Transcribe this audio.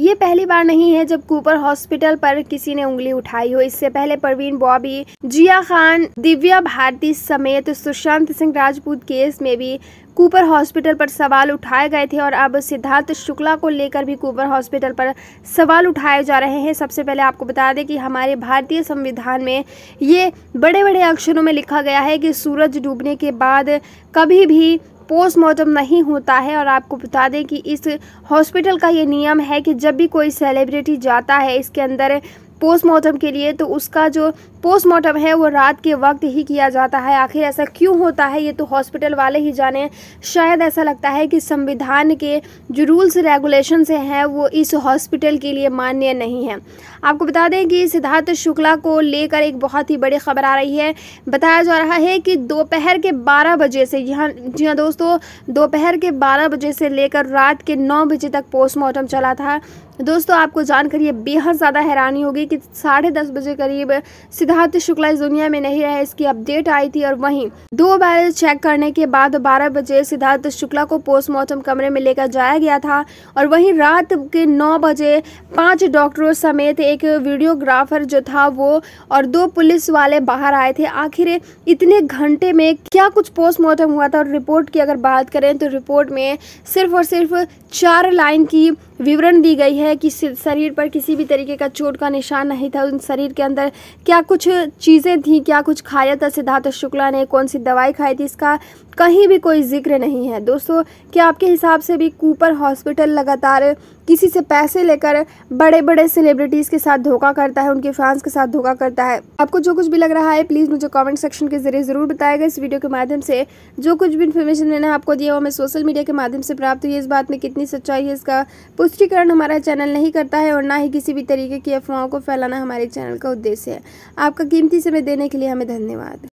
ये पहली बार नहीं है जब कूपर हॉस्पिटल पर किसी ने उंगली उठाई हो। इससे पहले प्रवीण बॉबी, जिया खान, दिव्या भारती समेत सुशांत सिंह राजपूत केस में भी कूपर हॉस्पिटल पर सवाल उठाए गए थे और अब सिद्धार्थ शुक्ला को लेकर भी कूपर हॉस्पिटल पर सवाल उठाए जा रहे हैं। सबसे पहले आपको बता दें कि हमारे भारतीय संविधान में ये बड़े बड़े अक्षरों में लिखा गया है कि सूरज डूबने के बाद कभी भी पोस्टमार्टम नहीं होता है। और आपको बता दें कि इस हॉस्पिटल का ये नियम है कि जब भी कोई सेलिब्रिटी जाता है इसके अंदर पोस्टमार्टम के लिए, तो उसका जो पोस्टमार्टम है वो रात के वक्त ही किया जाता है। आखिर ऐसा क्यों होता है ये तो हॉस्पिटल वाले ही जाने। शायद ऐसा लगता है कि संविधान के जो रूल्स रेगुलेशन से हैं वो इस हॉस्पिटल के लिए मान्य नहीं है। आपको बता दें कि सिद्धार्थ शुक्ला को लेकर एक बहुत ही बड़ी खबर आ रही है। बताया जा रहा है कि दोपहर के 12 बजे से, जी हाँ दोस्तों, दोपहर के 12 बजे से लेकर रात के 9 बजे तक पोस्टमार्टम चला था। दोस्तों आपको जानकर ये बेहद ज़्यादा हैरानी होगी कि 10:30 बजे करीब सिद्धार्थ शुक्ला इस दुनिया में नहीं रहे, इसकी अपडेट आई थी। और वहीं दो बार चेक करने के बाद 12 बजे सिद्धार्थ शुक्ला को पोस्टमार्टम कमरे में लेकर जाया गया था। और वहीं रात के 9 बजे 5 डॉक्टरों समेत एक वीडियोग्राफर जो था वो और 2 पुलिस वाले बाहर आए थे। आखिर इतने घंटे में क्या कुछ पोस्टमार्टम हुआ था। और रिपोर्ट की अगर बात करें तो रिपोर्ट में सिर्फ और सिर्फ 4 लाइन की विवरण दी गई है कि शरीर पर किसी भी तरीके का चोट का निशान नहीं था, उन शरीर के अंदर क्या कुछ चीज़ें थी, क्या कुछ खाया था सिद्धार्थ शुक्ला ने, कौन सी दवाई खाई थी, इसका कहीं भी कोई जिक्र नहीं है। दोस्तों क्या आपके हिसाब से भी कूपर हॉस्पिटल लगातार किसी से पैसे लेकर बड़े बड़े सेलिब्रिटीज़ के साथ धोखा करता है, उनके फैंस के साथ धोखा करता है? आपको जो कुछ भी लग रहा है प्लीज़ मुझे कमेंट सेक्शन के जरिए ज़रूर बताएगा। इस वीडियो के माध्यम से जो कुछ भी इन्फॉर्मेशन मैंने आपको दिया वो मैं सोशल मीडिया के माध्यम से प्राप्त हुई, इस बात में कितनी सच्चाई है इसका पुष्टिकरण हमारा चैनल नहीं करता है और ना ही किसी भी तरीके की अफवाहों को फैलाना हमारे चैनल का उद्देश्य है। आपका कीमती समय देने के लिए हमें धन्यवाद।